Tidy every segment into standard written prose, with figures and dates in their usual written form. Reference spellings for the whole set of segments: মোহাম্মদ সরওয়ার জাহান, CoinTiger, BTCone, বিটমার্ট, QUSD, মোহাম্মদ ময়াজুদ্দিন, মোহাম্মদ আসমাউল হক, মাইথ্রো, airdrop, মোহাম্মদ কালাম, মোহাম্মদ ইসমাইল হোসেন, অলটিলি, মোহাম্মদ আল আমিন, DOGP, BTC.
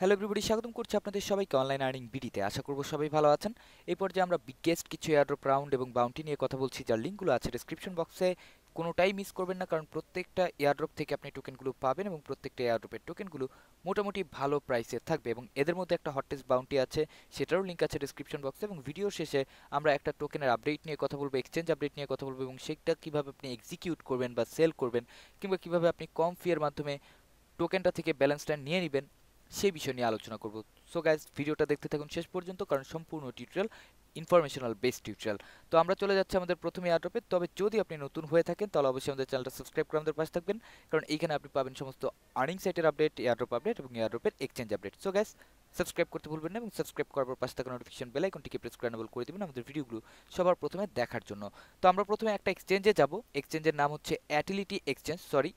Hello everybody स्वागतम करছি আপনাদের সবাইকে অনলাইন আর্নিং বিডিতে। আশা করব সবাই ভালো আছেন। এই পর্যায়ে আমরা বিগেস্ট কিছু এয়ারড্রপ রাউন্ড এবং বাউন্টি নিয়ে কথা বলছি, যার লিঙ্কগুলো আছে ডেসক্রিপশন বক্সে। কোনোটাই মিস করবেন না, কারণ প্রত্যেকটা এয়ারড্রপ থেকে আপনি টোকেনগুলো পাবেন এবং প্রত্যেকটা এয়ারড্রপের টোকেনগুলো মোটামুটি ভালো প্রাইসে থাকবে। এবং এদের মধ্যে একটা হটটেস্ট বাউন্টি আছে, সেটারও লিঙ্ক আছে ডেসক্রিপশন বক্সে। এবং ভিডিও শেষে আমরা একটা টোকেনের আপডেট নিয়ে কথা বলবো, এক্সচেঞ্জ আপডেট নিয়ে কথা বলবো, এবং সেটা কীভাবে আপনি এক্সিকিউট করবেন বা সেল করবেন, কিংবা কীভাবে আপনি কম ফিয়ের মাধ্যমে টোকেনটা থেকে ব্যালেন্সটা নিয়ে নেবেন, সেই বিষয় নিয়ে আলোচনা করব। সো গাইজ, ভিডিওটা দেখতে থাকুন শেষ পর্যন্ত, কারণ সম্পূর্ণ টিউটোরিয়াল ইনফরমেশনাল বেস টিউটোরিয়াল। তো আমরা চলে যাচ্ছি আমাদের প্রথমে এয়ারড্রপে। তবে যদি আপনি নতুন হয়ে থাকেন তাহলে অবশ্যই আমাদের চ্যানেলটা সাবস্ক্রাইব করে আমাদের পাশে থাকবেন, কারণ এইখানে আপনি পাবেন সমস্ত আর্নিং সাইটের আপডেট, এয়ারড্রপ আপডেট এবং এয়ারড্রপের exchange update. So guys, subscribe করতে ভুলবেন না এবং সাবস্ক্রাইব করার পর পাশে থাকা নোটিফিকেশন বেল আইকনটিকে প্রেস করে এনেবল করে দেবেন আমাদের ভিডিওগুলো সবার প্রথমে দেখার জন্য। তো আমরা প্রথমে একটা এক্সচেঞ্জে যাব। এক্সচেঞ্জের নাম হচ্ছে অ্যাটিলিটি এক্সচেঞ্জ, সরি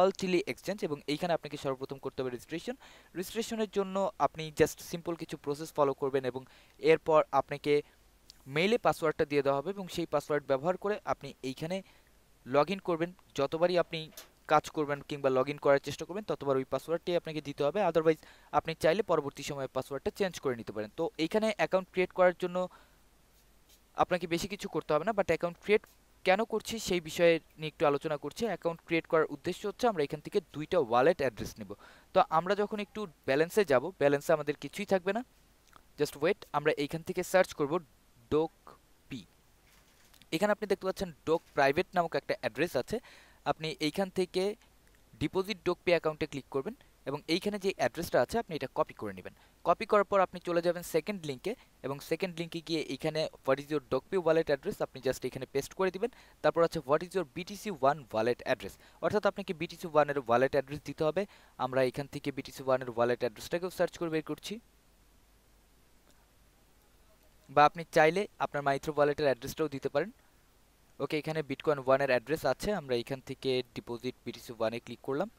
অলটিলি এক্সচেঞ্জ। এবং এইখানে আপনাকে সর্বপ্রথম করতে হবে রেজিস্ট্রেশন। রেজিস্ট্রেশনের জন্য আপনি জাস্ট সিম্পল কিছু প্রসেস ফলো করবেন এবং এরপর আপনাকে মেইলে পাসওয়ার্ডটা দিয়ে দেওয়া হবে এবং সেই পাসওয়ার্ড ব্যবহার করে আপনি এইখানে লগ ইন করবেন। যতবারই আপনি কাজ করবেন কিংবা লগ ইন করার চেষ্টা করবেন ততবার ওই পাসওয়ার্ডটি আপনাকে দিতে হবে, আদারওয়াইজ আপনি চাইলে পরবর্তী সময়ে পাসওয়ার্ডটা চেঞ্জ করে নিতে পারেন। তো এইখানে অ্যাকাউন্ট ক্রিয়েট করার জন্য আপনাকে বেশি কিছু করতে হবে না, বাট অ্যাকাউন্ট ক্রিয়েট কেন করছি সেই বিষয়ে নিয়ে একটু আলোচনা করছি। অ্যাকাউন্ট ক্রিয়েট করার উদ্দেশ্য হচ্ছে আমরা এখান থেকে দুইটা ওয়ালেট অ্যাড্রেস নেব। তো আমরা যখন একটু ব্যালেন্সে যাব, ব্যালেন্সে আমাদের কিছুই থাকবে না, জাস্ট ওয়েট। আমরা এইখান থেকে সার্চ করব ডগপি। এখানে আপনি দেখতে পাচ্ছেন ডগ প্রাইভেট নামক একটা অ্যাড্রেস আছে। আপনি এইখান থেকে ডিপোজিট ডগপি অ্যাকাউন্টে ক্লিক করবেন এবং এইখানে যে অ্যাড্রেসটা আছে আপনি এটা কপি করে নেবেন। কপি করার পর আপনি চলে যাবেন সেকেন্ড লিঙ্কে এবং সেকেন্ড লিঙ্কে গিয়ে এইখানে হোয়াট ইজ ইউর ডগপি ওয়ালেট অ্যাড্রেস আপনি জাস্ট এখানে পেস্ট করে দিবেন। তারপর আছে what is your BTC1 wallet address, অর্থাৎ আপনাকে BTC1 এর ওয়ালেট অ্যাড্রেস দিতে হবে। আমরা এখান থেকে BTC1 এর ওয়ালেট অ্যাড্রেসটাকেও সার্চ করে বের করছি, বা আপনি চাইলে আপনার মাইথ্রো ওয়ালেটের অ্যাড্রেসটাও দিতে পারেন। ওকে, এখানে BTC1 এর অ্যাড্রেস আছে, আমরা এখান থেকে ডিপোজিট BTC1 এ ক্লিক করলাম।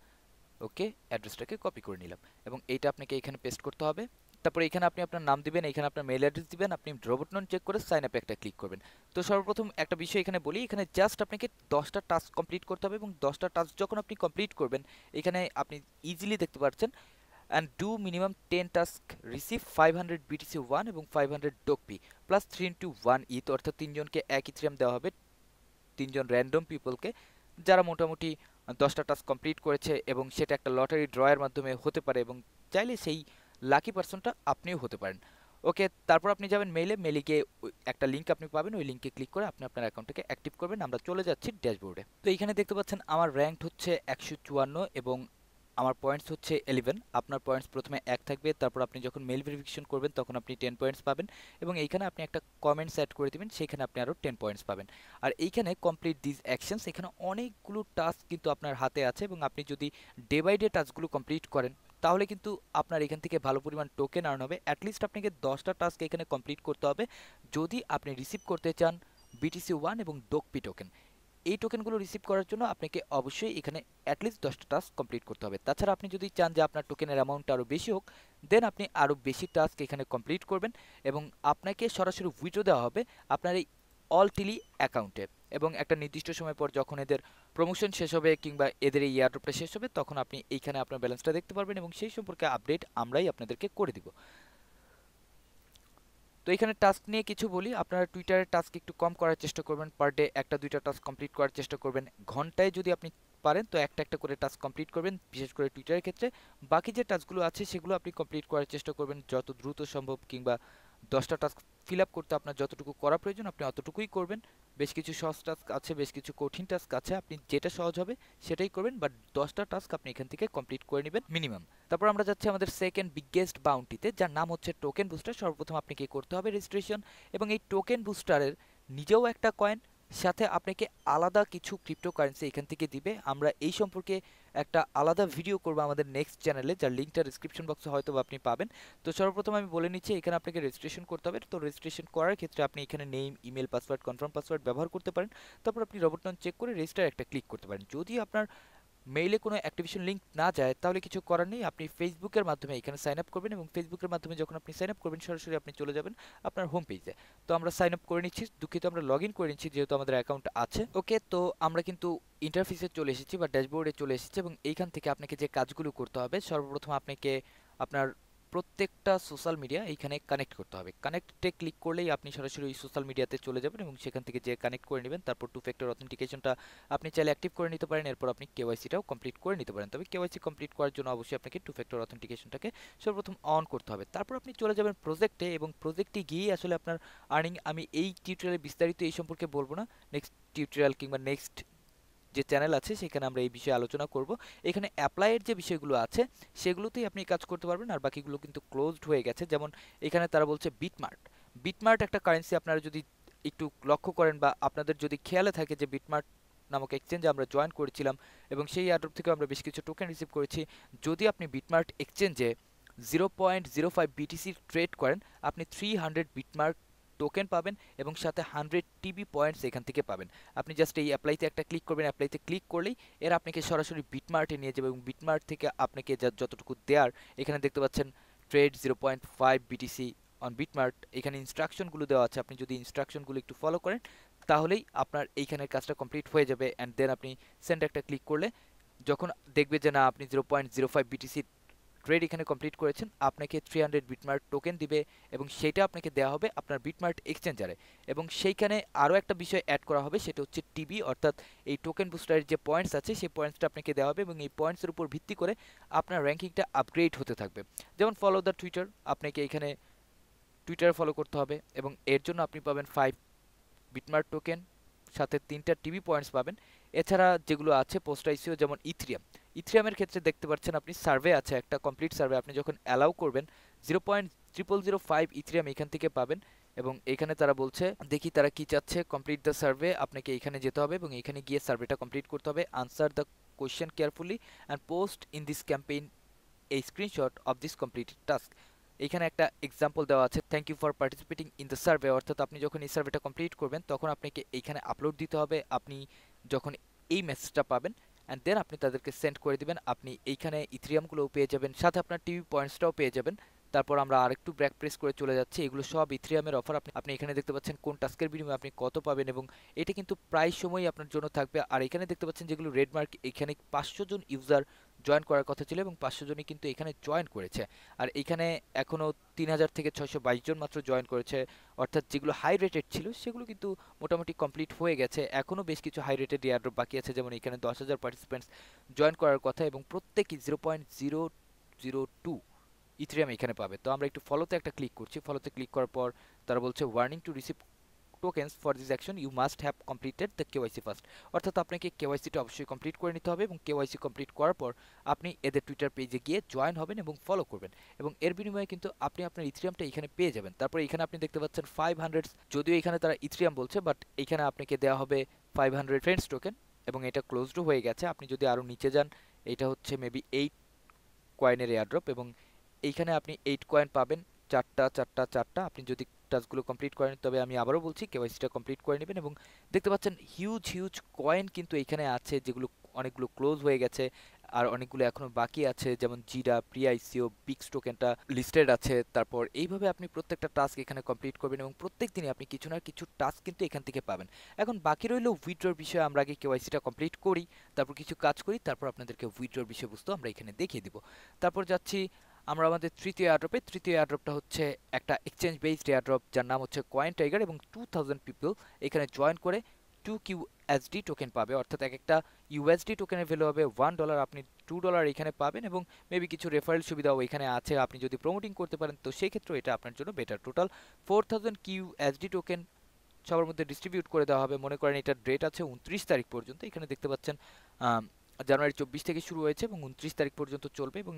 ওকে, অ্যাড্রেসটাকে কপি করে নিলাম এবং এইটা আপনাকে এখানে পেস্ট করতে হবে। তারপর এখানে আপনি আপনার নাম দিবেন, এখানে আপনার মেল অ্যাড্রেস দিবেন, আপনি ড্রপ ডাউন চেক করে সাইন আপে একটা ক্লিক করবেন। তো সর্বপ্রথম একটা বিষয় এখানে বলি, এখানে জাস্ট আপনাকে 10টা টাস্ক কমপ্লিট করতে হবে এবং 10টা টাস্ক যখন আপনি কমপ্লিট করবেন এখানে আপনি ইজিলি দেখতে পাচ্ছেন and do minimum 10 task receive 500 BTC1 এবং 500 ডগপি প্লাস 3 into 1 ETH, অর্থাৎ তিনজনকে এক ইথিরিয়াম দেওয়া হবে, তিনজন র্যান্ডম পিপলকে যারা মোটামুটি 10টা টাস্ক কমপ্লিট করেছে এবং সেটা একটা লটারি ড্রয়ের মাধ্যমে হতে পারে এবং চাইলে সেই লাকি পার্সনটা আপনিও হতে পারেন। ওকে, তারপর আপনি যাবেন মেইলে, মেইলে গিয়ে একটা লিঙ্ক আপনি পাবেন, ওই লিঙ্কে ক্লিক করে আপনি আপনার অ্যাকাউন্টটাকে অ্যাক্টিভ করবেন। আমরা চলে যাচ্ছি ড্যাশবোর্ডে। তো এইখানে দেখতে পাচ্ছেন আমার র্যাঙ্ক হচ্ছে 154 এবং আমার পয়েন্টস হচ্ছে 11। আপনার পয়েন্টস প্রথমে 1 থাকবে, তারপর আপনি যখন মেল ভেরিফিকেশন করবেন তখন আপনি 10 পয়েন্টস পাবেন এবং এইখানে আপনি একটা কমেন্টস অ্যাড করে দেবেন, সেখানে আপনি আরও 10 পয়েন্টস পাবেন। আর এইখানে কমপ্লিট দিস অ্যাকশনস, এখানে অনেকগুলো টাস্ক কিন্তু আপনার হাতে আছে এবং আপনি যদি ডে বাই ডে টাস্কগুলো কমপ্লিট করেন তাহলে কিন্তু আপনার এখান থেকে ভালো পরিমাণ টোকেন আর্ন হবে। অ্যাটলিস্ট আপনাকে 10টা টাস্ক এখানে কমপ্লিট করতে হবে যদি আপনি রিসিভ করতে চান BTC1 এবং ডগপি টোকেন। এই টোকেনগুলো রিসিভ করার জন্য আপনাকে অবশ্যই এখানে অ্যাটলিস্ট 10টা টাস্ক কমপ্লিট করতে হবে। তাছাড়া আপনি যদি চান যে আপনার টোকেনের অ্যামাউন্ট আরও বেশি হোক, দেন আপনি আরও বেশি টাস্ক এখানে কমপ্লিট করবেন এবং আপনাকে সরাসরি উইথড্র দেওয়া হবে আপনার এই অলটিলি অ্যাকাউন্টে। এবং একটা নির্দিষ্ট সময় পর যখন এদের প্রমোশন শেষ হবে কিংবা এদের এই এয়ারড্রপটা শেষ হবে তখন আপনি এইখানে আপনার ব্যালেন্সটা দেখতে পারবেন এবং সেই সম্পর্কে আপডেট আমরাই আপনাদেরকে করে দিব। তো এখানে টাস্ক নিয়ে কিছু বলি, আপনারা টুইটারের টাস্ক একটু কম করার চেষ্টা করবেন, পার ডে 1-2টা টাস্ক কমপ্লিট করার চেষ্টা করবেন। ঘন্টায় যদি আপনি পারেন তো একটা করে টাস্ক কমপ্লিট করবেন, বিশেষ করে টুইটারের ক্ষেত্রে। বাকি যে টাস্কগুলো আছে সেগুলো আপনি কমপ্লিট করার চেষ্টা করবেন যত দ্রুত সম্ভব, কিংবা 10টা টাস্ক ফিল আপ করতে আপনার যতটুকু করা প্রয়োজন আপনি অতটুকুই করবেন। বেশ কিছু সহজ টাস্ক আছে, বেশ কিছু কঠিন টাস্ক আছে, আপনি যেটা সহজ হবে সেটাই করবেন, বাট 10টা টাস্ক আপনি এখান থেকে কমপ্লিট করে নেবেন মিনিমাম। তারপর আমরা যাচ্ছি আমাদের সেকেন্ড বিগেস্ট বাউন্টিতে, যার নাম হচ্ছে টোকেন বুস্টার। সর্বপ্রথম আপনাকে করতে হবে রেজিস্ট্রেশন এবং এই টোকেন বুস্টারের নিজেও একটা কয়েন, সাথে আপনাকে আলাদা কিছু ক্রিপ্টোকারেন্সি এখান থেকে দিবে। আমরা এই সম্পর্কে একটা আলাদা ভিডিও করব আমাদের নেক্সট চ্যানেলে, যার লিঙ্কটা ডিসক্রিপশন বক্সে হয়তো আপনি পাবেন। তো সর্বপ্রথম আমি বলে নিচ্ছি এখানে আপনাকে রেজিস্ট্রেশন করতে হবে। তো রেজিস্ট্রেশন করার ক্ষেত্রে আপনি এখানে name, email, password, confirm password ব্যবহার করতে পারেন। তারপর আপনি ডবল টাচ চেক করে রেজিস্টার একটা ক্লিক করতে পারেন। যদি আপনার মেইলে কোনো অ্যাক্টিভেশন লিঙ্ক না যায় তাহলে কিছু করার নেই, আপনি ফেসবুকের মাধ্যমে এখানে সাইন আপ করবেন এবং ফেসবুকের মাধ্যমে যখন আপনি সাইন আপ করবেন সরাসরি আপনি চলে যাবেন আপনার হোম পেজে। তো আমরা সাইন আপ করে নিচ্ছি, দুঃখিত আমরা লগ ইন করে নিচ্ছি যেহেতু আমাদের অ্যাকাউন্ট আছে। ওকে, তো আমরা কিন্তু ইন্টারফেসে চলে এসেছি বা ড্যাশবোর্ডে চলে এসেছি এবং এইখান থেকে আপনাকে যে কাজগুলো করতে হবে, সর্বপ্রথম আপনাকে আপনার প্রত্যেকটা সোশ্যাল মিডিয়া এইখানে কানেক্ট করতে হবে। কানেক্টে ক্লিক করলেই আপনি সরাসরি ওই সোশ্যাল মিডিয়াতে চলে যাবেন এবং সেখান থেকে যে কানেক্ট করে নেবেন। তারপর 2 ফ্যাক্টর অথেন্টিকেশনটা আপনি চাইলে অ্যাক্টিভ করে নিতে পারেন। এরপর আপনি কেওয়াইসিটাও কমপ্লিট করে নিতে পারেন। তবে কেওয়াইসি কমপ্লিট করার জন্য অবশ্যই আপনাকে 2 ফ্যাক্টর অথেন্টিকেশনটাকে সর্বপ্রথম অন করতে হবে। তারপর আপনি চলে যাবেন প্রজেক্টে এবং প্রজেক্টে গিয়ে আসলে আপনার আর্নিং, আমি এই টিউটোরিয়ালে বিস্তারিত এই সম্পর্কে বলবো না, নেক্সট টিউটোরিয়াল কিংবা নেক্সট যে চ্যানেল আছে সেখানে আমরা এই বিষয়ে আলোচনা করব। এখানে অ্যাপ্লাইয়ের যে বিষয়গুলো আছে সেগুলোতেই আপনি কাজ করতে পারবেন, আর বাকিগুলো কিন্তু ক্লোজড হয়ে গেছে। যেমন এখানে তারা বলছে বিটমার্ট একটা কারেন্সি, আপনারা যদি একটু লক্ষ্য করেন বা আপনাদের যদি খেয়ালে থাকে যে বিটমার্ট নামক এক্সচেঞ্জে আমরা জয়েন করেছিলাম এবং সেই এয়ারড্রপ থেকে আমরা বেশ কিছু টোকেন রিসিভ করেছি। যদি আপনি বিটমার্ট এক্সচেঞ্জে 0.05 BTC ট্রেড করেন আপনি 300 বিটমার্ট টোকেন পাবেন এবং সাথে 100 TB পয়েন্টস এখান থেকে পাবেন। আপনি জাস্ট এই অ্যাপ্লাইতে একটা ক্লিক করবেন। অ্যাপ্লাইতে ক্লিক করলেই এর আপনাকে সরাসরি বিটমার্টে নিয়ে যাবে এবং বিটমার্ট থেকে আপনাকে যতটুকু দেয়ার, এখানে দেখতে পাচ্ছেন ট্রেড 0.5 BTC অন বিটমার্ট, এখানে ইনস্ট্রাকশনগুলো দেওয়া আছে। আপনি যদি ইনস্ট্রাকশনগুলো একটু ফলো করেন তাহলেই আপনার এইখানের কাজটা কমপ্লিট হয়ে যাবে। অ্যান্ড দেন আপনি সেন্ড একটা ক্লিক করলে যখন দেখবে যে না আপনি 0.05 BTC ট্রেড এখানে কমপ্লিট করেছেন, আপনাকে 300 বিটমার্ট টোকেন দিবে এবং সেটা আপনাকে দেওয়া হবে আপনার বিটমার্ট এক্সচেঞ্জারে। এবং সেইখানে আরও একটা বিষয় অ্যাড করা হবে, সেটা হচ্ছে টিবি, অর্থাৎ এই টোকেন বুস্টারের যে পয়েন্টস আছে সেই পয়েন্টসটা আপনাকে দেওয়া হবে এবং এই পয়েন্টসের উপর ভিত্তি করে আপনার র্যাঙ্কিংটা আপগ্রেড হতে থাকবে। যেমন ফলো দ্য টুইটার, আপনাকে এখানে টুইটার ফলো করতে হবে এবং এর জন্য আপনি পাবেন 5 বিটমার্ট টোকেন, সাথে 3টা TB পয়েন্টস পাবেন। এছাড়া যেগুলো আছে পোস্ট আইসিও, যেমন ইথ্রিয়ামের ক্ষেত্রে দেখতে পাচ্ছেন আপনি সার্ভে আছে একটা কমপ্লিট সার্ভে, আপনি যখন অ্যালাউ করবেন 0.0005 ইথ্রিয়াম এখান থেকে পাবেন। এবং এখানে তারা বলছে, দেখি তারা কি চাচ্ছে, কমপ্লিট দ্য সার্ভে, আপনাকে এখানে যেতে হবে এবং এখানে গিয়ে সার্ভেটা কমপ্লিট করতে হবে। Answer the question carefully and post in this campaign এই screenshot of this completed task. এখানে একটা এক্সাম্পল দেওয়া আছে, thank you for participating in the survey, অর্থাৎ আপনি যখন এই সার্ভেটা কমপ্লিট করবেন তখন আপনাকে এইখানে আপলোড দিতে হবে আপনি যখন এই মেসেজটা পাবেন। অ্যান্ড দেন আপনি তাদেরকে সেন্ড করে দেবেন। আপনি এইখানে ইথ্রিয়ামগুলোও পেয়ে যাবেন, সাথে আপনার টিভি পয়েন্টসটাও পেয়ে যাবেন। তারপর আমরা আরেকটু ব্যাক প্রেস করে চলে যাচ্ছি, এগুলো সব ইথ্রিয়ামের অফার। আপনি এখানে দেখতে পাচ্ছেন কোন টাস্কের বিনিময়ে আপনি কত পাবেন এবং এটা কিন্তু প্রায় সময়ই আপনার জন্য থাকবে। আর এখানে দেখতে পাচ্ছেন যেগুলো রেডমার্ক, এখানে 500 জন ইউজার জয়েন করার কথা ছিল এবং 500 জনই কিন্তু এখানে জয়েন করেছে। আর এখানে এখনও 3000 থেকে 622 জন মাত্র জয়েন করেছে, অর্থাৎ যেগুলো হাই রেটেড ছিল সেগুলো কিন্তু মোটামুটি কমপ্লিট হয়ে গেছে। এখনও বেশ কিছু হাই রেটেড এয়ারড্রপ বাকি আছে, যেমন এখানে 10,000 পার্টিসিপেন্টস জয়েন করার কথা এবং প্রত্যেকই 0.002 ইথ্রিয়াম এখানে পাবে। তো আমরা একটু ফলোতে একটা ক্লিক করছি। ফলোতে ক্লিক করার পর তারা বলছে, warning to receive tokens for this action you must have completed the KYC first, অর্থাৎ আপনাকে কেওয়াইসিটা অবশ্যই কমপ্লিট করে নিতে হবে এবং কেওয়াইসি কমপ্লিট করার পর আপনি এদের টুইটার পেজে গিয়ে জয়েন হবেন এবং ফলো করবেন এবং এর বিনিময়ে কিন্তু আপনি আপনার ইথ্রিয়ামটা এখানে পেয়ে যাবেন। তারপরে এখানে আপনি দেখতে পাচ্ছেন 500, যদিও এখানে তারা ইথ্রিয়াম বলছে বাট এখানে আপনাকে দেওয়া হবে 500 ফ্রেন্ডস টোকেন এবং এটা ক্লোজড হয়ে গেছে। আপনি যদি আরও নিচে যান, এটা হচ্ছে মেবি 8 কয়েনের এয়ারড্রপ এবং এইখানে আপনি 8 কয়েন পাবেন, 4টা 4টা 4টা। আপনি যদি টাস্কগুলো কমপ্লিট করেন, তবে আমি আবারও বলছি কেওয়াইসিটা কমপ্লিট করে নেবেন। এবং দেখতে পাচ্ছেন হিউজ কয়েন কিন্তু এইখানে আছে, যেগুলো অনেকগুলো ক্লোজ হয়ে গেছে আর অনেকগুলো এখনও বাকি আছে, যেমন জিডা, প্রিআইসিও, বিক্স টোকেনটা লিস্টেড আছে। তারপর এইভাবে আপনি প্রত্যেকটা টাস্ক এখানে কমপ্লিট করবেন এবং প্রত্যেক দিনই আপনি কিছু না কিছু টাস্ক কিন্তু এখান থেকে পাবেন। এখন বাকি রইল উইথড্রর বিষয়ে, আমরা আগে কেওয়াইসিটা কমপ্লিট করি, তারপর কিছু কাজ করি, তারপর আপনাদেরকে উইথড্রর বিষয়বস্তু আমরা এখানে দেখিয়ে দেবো। তারপর যাচ্ছি আমরা আমাদের তৃতীয় এয়ারড্রপটা হচ্ছে একটা এক্সচেঞ্জ বেসড এয়ারড্রপ যার নাম হচ্ছে কয়েন টাইগার এবং 2000 পিপল এখানে জয়েন করে 2 QSD টোকেন পাবে, অর্থাৎ এক একটা USD টোকেনের ভ্যালু হবে $1। আপনি $2 এখানে পাবেন এবং মেবি কিছু রেফারেল সুবিধাও এখানে আছে, আপনি যদি প্রমোটিং করতে পারেন তো সেক্ষেত্রে এটা আপনার জন্য বেটার। টোটাল 4000 QSD টোকেন সবার মধ্যে ডিস্ট্রিবিউট করে দেওয়া হবে। মনে করেন এটার ডেট আছে 29 তারিখ পর্যন্ত, এখানে দেখতে পাচ্ছেন জানুয়ারি 24 থেকে শুরু হয়েছে এবং 29 তারিখ পর্যন্ত চলবে। এবং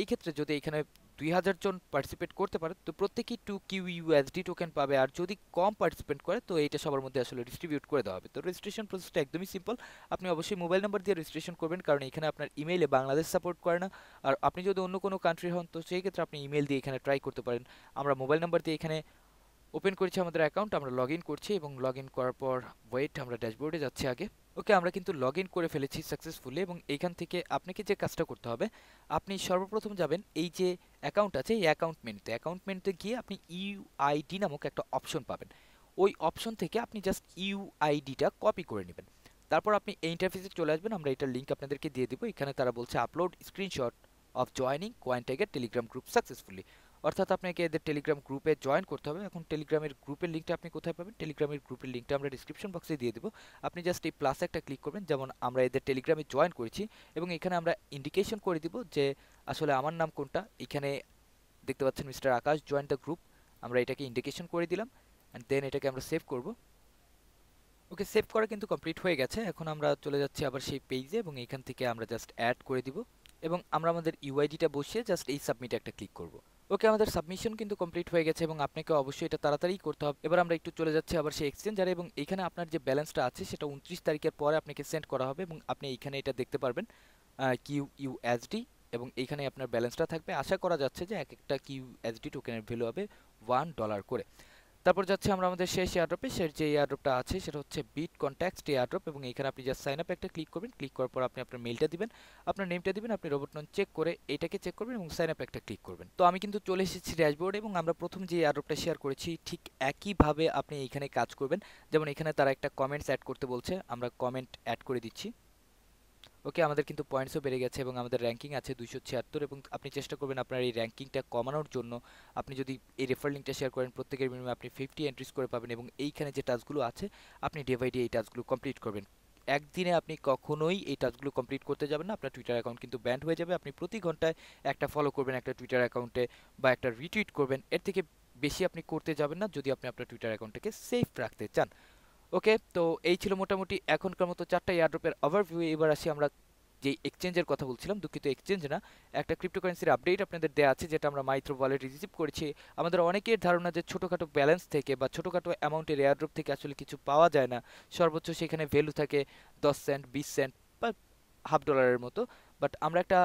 এই ক্ষেত্রে যদি এখানে 2000 জন পার্টিসিপেট করতে পারে তো প্রত্যেকেই 2 QUSD টোকেন পাবে, আর যদি কম পার্টিসিপেট করে তো এইটা সবার মধ্যে আসলে ডিস্ট্রিবিউট করে দেওয়া হবে। তো রেজিস্ট্রেশন প্রসেসটা একদমই সিম্পল, আপনি অবশ্যই মোবাইল নাম্বার দিয়ে রেজিস্ট্রেশন করবেন, কারণ এখানে আপনার ইমেইলে বাংলাদেশ সাপোর্ট করে না। আর আপনি যদি অন্য কোনো কান্ট্রি হন তো সেই ক্ষেত্রে আপনি ইমেল দিয়ে এখানে ট্রাই করতে পারেন। আমরা মোবাইল নাম্বার দিয়ে এখানে ওপেন করেছি আমাদের অ্যাকাউন্ট, আমরা লগ ইন করছি এবং লগ ইন করার পর আমরা ড্যাশবোর্ডে যাচ্ছি আগে। ওকে, আমরা কিন্তু লগ ইন করে ফেলেছি সাকসেসফুলি এবং এইখান থেকে আপনাকে যে কাজটা করতে হবে, আপনি সর্বপ্রথম যাবেন এই যে অ্যাকাউন্ট আছে এই অ্যাকাউন্ট মেনুতে। অ্যাকাউন্ট মেনুতে গিয়ে আপনি ইউআইডি নামক একটা অপশন পাবেন, ওই অপশন থেকে আপনি জাস্ট ইউআইডিটা কপি করে নেবেন। তারপর আপনি এই ইন্টারফেসে চলে আসবেন, আমরা এটার লিঙ্ক আপনাদেরকে দিয়ে দেবো। এখানে তারা বলছে upload screenshot of joining CoinTiger Telegram group successfully अर्थात আপনাকে এদের টেলিগ্রাম গ্রুপে জয়েন করতে হবে। এখন টেলিগ্রামের গ্রুপের লিংকটা আপনি কোথায় পাবেন? টেলিগ্রামের গ্রুপের লিংকটা আমরা ডেসক্রিপশন বক্সে দিয়ে দেব। আপনি জাস্ট এই প্লাস একটা ক্লিক করবেন, যেমন আমরা এদের টেলিগ্রামে জয়েন করেছি এবং এখানে আমরা ইন্ডিকেশন করে দিব যে আসলে আমার নাম কোনটা। এখানে দেখতে পাচ্ছেন mister Akash join the group, আমরা এটাকে ইন্ডিকেশন করে দিলাম অ্যান্ড দেন এটাকে আমরা সেভ করব। ওকে, সেভ করা কিন্তু কমপ্লিট হয়ে গেছে। এখন আমরা চলে যাচ্ছি আবার সেই পেজে এবং এখান থেকে আমরা জাস্ট অ্যাড করে দিব এবং আমরা আমাদের ইউআইডিটা বসিয়ে জাস্ট এই সাবমিটে একটা ক্লিক করব। ওকে, আমাদের সাবমিশন কিন্তু কমপ্লিট হয়ে গেছে এবং আপনাকে অবশ্যই এটা তাড়াতাড়ি করতে হবে। এবার আমরা একটু চলে যাচ্ছি আবার সেই এক্সচেঞ্জারে এবং এখানে আপনার যে ব্যালেন্সটা আছে সেটা 29 তারিখের পরে আপনাকে সেন্ড করা হবে এবং আপনি এইখানে এটা দেখতে পারবেন QUSD এবং এইখানে আপনার ব্যালেন্সটা থাকবে। আশা করা যাচ্ছে যে এক একটা QUSD টোকেনের ভ্যালু হবে $1 করে। তারপর যাচ্ছে আমরা আমাদের শেষ এয়ারড্রপে। শেষ যে এয়ারড্রপটা আছে সেটা হচ্ছে বিট কন্ট্যাক্টস এয়ারড্রপ এবং এখানে আপনি জাস্ট সাইন আপ একটা ক্লিক করবেন। ক্লিক করার পর আপনি আপনার মেলটা দিবেন, আপনার নেমটা দিবেন, আপনি রোবটনন চেক করে এটাকে চেক করবেন এবং সাইন আপ একটা ক্লিক করবেন। তো আমি কিন্তু চলে এসেছি ড্যাশবোর্ড এবং আমরা প্রথম যে এয়ারড্রপটা শেয়ার করেছি ঠিক একইভাবে আপনি এখানে কাজ করবেন। যেমন এখানে তারা একটা কমেন্টস অ্যাড করতে বলছে, আমরা কমেন্ট অ্যাড করে দিচ্ছি। ওকে, আমাদের কিন্তু পয়েন্টসও বেড়ে গেছে এবং আমাদের র্যাঙ্কিং আছে 276 এবং আপনি চেষ্টা করবেন আপনার এই র্যাঙ্কিংটা কমানোর জন্য। আপনি যদি এই রেফার লিঙ্কটা শেয়ার করেন প্রত্যেকের মিনিমাম আপনি 50 এন্ট্রিজ করে পাবেন এবং এইখানে যে টাস্কগুলো আছে আপনি ডে বাই ডে এই টাস্কগুলো কমপ্লিট করবেন। একদিনে আপনি কখনোই এই টাস্কগুলো কমপ্লিট করতে যাবেন না, আপনার টুইটার অ্যাকাউন্ট কিন্তু ব্যান্ড হয়ে যাবে। আপনি প্রতি ঘন্টায় একটা ফলো করবেন একটা টুইটার অ্যাকাউন্টে বা একটা রিটুইট করবেন, এর থেকে বেশি আপনি করতে যাবেন না যদি আপনি আপনার টুইটার অ্যাকাউন্টটাকে সেফ রাখতে চান। ওকে, তো এই ছিল মোটামুটি এখনকার মতো 4টা এয়ারড্রপের ওভারভিউ। এবার আসি আমরা যে এক্সচেঞ্জের কথা বলছিলাম, দুঃখিত এক্সচেঞ্জ না, একটা ক্রিপ্টোকারেন্সির আপডেট আপনাদের দেওয়া আছে যেটা আমরা মাইথ্রো ওয়ালেট রিসিভ করেছি। আমাদের অনেকের ধারণা যে ছোটোখাটো ব্যালেন্স থেকে বা ছোটোখাটো অ্যামাউন্টের এয়ারড্রপ থেকে আসলে কিছু পাওয়া যায় না, সর্বোচ্চ সেখানে ভ্যালু থাকে 10 সেন্ট, 20 সেন্ট বা $0.50 মতো। বাট আমরা একটা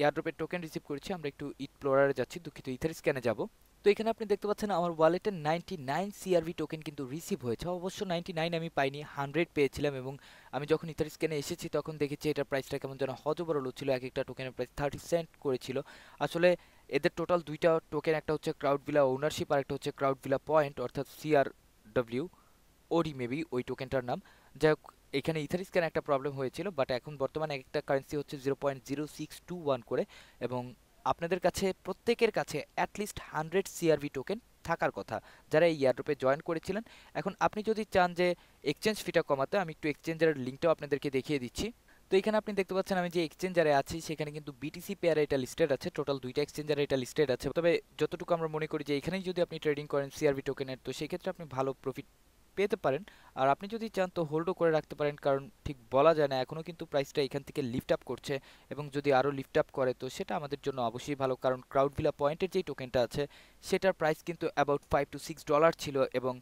এয়ারড্রপের টোকেন রিসিভ করেছি। আমরা একটু ইটপ্লোরারে যাচ্ছি, দুঃখিত ইথার স্ক্যানে যাব। তো এখানে আপনি দেখতে পাচ্ছেন আমার ওয়ালেটে 99 CRV টোকেন কিন্তু রিসিভ হয়েছে। অবশ্য 99 আমি পাইনি, 100 পেয়েছিলাম এবং আমি যখন ইথার স্ক্যানে এসেছি তখন দেখেছি এটার প্রাইসটা কেমন যেন হজবরল ছিল। এক একটা টোকেনের প্রাইস 30 সেন্ট করেছিল। আসলে এদের টোটাল 2টা টোকেন, একটা হচ্ছে ক্রাউড ভিলা ওনারশিপ আর একটা হচ্ছে ক্রাউড ভিলা পয়েন্ট অর্থাৎ CRWOD মেবি ওই টোকেনটার নাম। যাই হোক, এখানে ইথার স্ক্যানে একটা প্রবলেম হয়েছিল বাট এখন বর্তমানে একটা কারেন্সি হচ্ছে 0.0621 করে এবং আপনাদের কাছে প্রত্যেকের কাছে অ্যাটলিস্ট 100 CRV টোকেন থাকার কথা যারা এই এয়ারড্রপে জয়েন করেছিলেন। এখন আপনি যদি চান যে এক্সচেঞ্জ ফিটা কমাতে, আমি একটু এক্সচেঞ্জের লিঙ্কটাও আপনাদেরকে দেখিয়ে দিচ্ছি। তো এখানে আপনি দেখতে পাচ্ছেন আমি যে এক্সচেঞ্জারে আছি সেখানে কিন্তু BTC পেয়ারে এটা লিস্টেড আছে। টোটাল 2টা এক্সচেঞ্জারে এটা লিস্টেড আছে। তবে যতটুকু আমরা মনে করি যে এখানেই যদি আপনি ট্রেডিং করেন CRV টোকেনের, তো সেক্ষেত্রে আপনি ভালো প্রফিট পেতে পারেন। আর আপনি যদি চান তো হোল্ডও করে রাখতে পারেন, কারণ ঠিক বলা যায় না, এখনও কিন্তু প্রাইসটা এখান থেকে লিফট আপ করছে এবং যদি আরও লিফট আপ করে তো সেটা আমাদের জন্য অবশ্যই ভালো। কারণ ক্রাউড ভিলা পয়েন্টের যেই টোকেনটা আছে সেটার প্রাইস কিন্তু অ্যাবাউট $5 to $6 ছিল এবং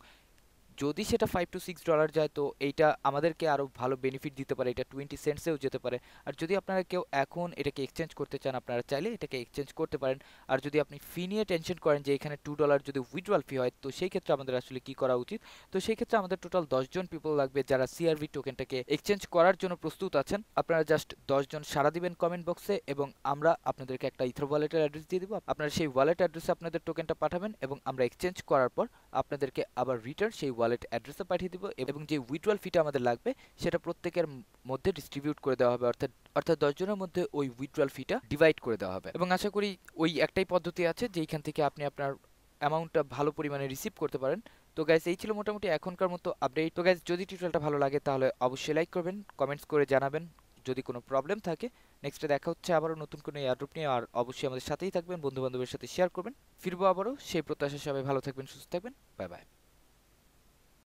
যদি সেটা $5 to $6 যায় তো এইটা আমাদেরকে আরও ভালো বেনিফিট দিতে পারে। এটা 20 সেন্টসেও যেতে পারে। আর যদি আপনারা কেউ এখন এটাকে এক্সচেঞ্জ করতে চান, আপনারা চাইলে এটাকে এক্সচেঞ্জ করতে পারেন। আর যদি আপনি ফি নিয়ে টেনশন করেন যে এখানে $2 যদি উইথড্রল ফি হয় তো সেই ক্ষেত্রে আমাদের আসলে কী করা উচিত, তো সেই ক্ষেত্রে আমাদের টোটাল 10 জন পিপল লাগবে যারা CRV টোকেনটাকে এক্সচেঞ্জ করার জন্য প্রস্তুত আছেন। আপনারা জাস্ট 10 জন সাড়া দিবেন কমেন্ট বক্সে এবং আমরা আপনাদেরকে একটা ইথার ওয়ালেটের অ্যাড্রেস দিয়ে দেবো। আপনারা সেই ওয়ালেট অ্যাড্রেসে আপনাদের টোকেনটা পাঠাবেন এবং আমরা এক্সচেঞ্জ করার পর আপনাদেরকে আবার রিটার্ন সেই ওয়ালেট অ্যাড্রেসে পাঠিয়ে দেবো এবং যে উইথড্রল ফিটা আমাদের লাগবে সেটা প্রত্যেকের মধ্যে ডিস্ট্রিবিউট করে দেওয়া হবে, অর্থাৎ 10 জনের মধ্যে ওই উইথড্রল ফিটা ডিভাইড করে দেওয়া হবে। এবং আশা করি ওই একটাই পদ্ধতি আছে যেইখান থেকে আপনি আপনার অ্যামাউন্টটা ভালো পরিমাণে রিসিভ করতে পারেন। তো গাইজ, এই ছিল মোটামুটি এখনকার মতো আপডেট। তো গাইজ, যদি টিউটোরিয়ালটা ভালো লাগে তাহলে অবশ্যই লাইক করবেন, কমেন্টস করে জানাবেন যদি কোনো প্রবলেম থাকে। নেক্সটে দেখা হচ্ছে আবারও নতুন কোনো এয়ারড্রপ নিয়ে। আর অবশ্যই আমাদের সাথেই থাকবেন, বন্ধুবান্ধবের সাথে শেয়ার করবেন। ফিরবো আবারও সেই প্রত্যাশায়। সবাই ভালো থাকবেন, সুস্থ থাকবেন। Bye by.